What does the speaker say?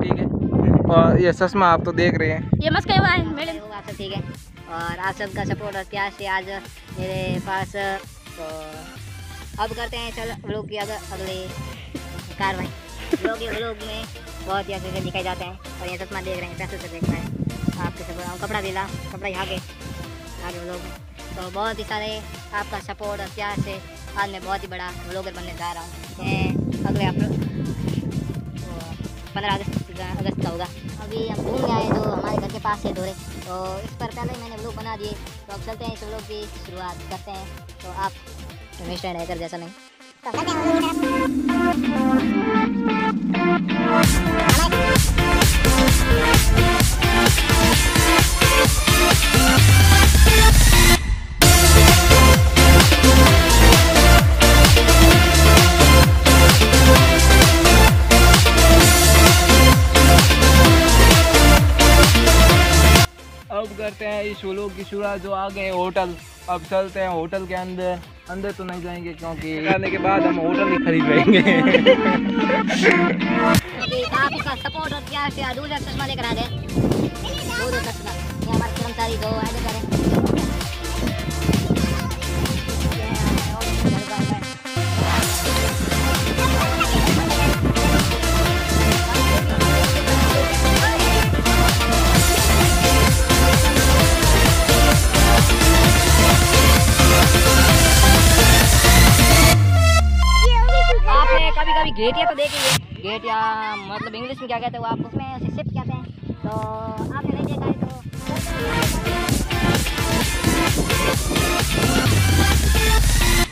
ठीक है। और ये चश्मा आप तो देख रहे हैं, ये मस्का है मैडम, आप सब ठीक है और आप सबका सपोर्ट और प्यार से आज मेरे पास। तो अब करते हैं चलो व्लॉग की अगले कार्रवाई। व्लॉग में बहुत ही अच्छे से दिखाई जाते हैं और ये चश्मा देख रहे हैं, पैसे से देख रहे हैं आपके सपोर्ट। कपड़ा भी ला, कपड़ा यहाँ के आगे व्लॉग में। तो बहुत ही सारे आपका सपोर्ट और प्यार से आज मैं बहुत ही बड़ा व्लॉगर बनने जा रहा हूँ। मैं अगले आप 15 अगस्त का होगा। अभी हम घूमने आए जो हमारे घर के पास है धोरे, तो इस पर पहले मैंने व्लॉग बना दिए। तो अब चलते हैं इस व्लॉग की शुरुआत करते हैं। तो आप हमेशा हैकर जैसा नहीं। करते हैं इस व्लॉग की शुरुआत। जो आ गए होटल, अब चलते हैं होटल के अंदर। अंदर तो नहीं जाएंगे क्योंकि आने के बाद हम होटल ही खरीद लेंगे। आपका सपोर्ट और प्यार से दूसरा चश्मा लेकर आ गए। दूसरा चश्मा ये हमारे कर्मचारी को ऐड करें। गेटिया तो देखी है, गेटिया मतलब इंग्लिश में क्या कहते हो आप, उसमें उसे शिप कहते हैं। तो आपने नहीं देखा है तो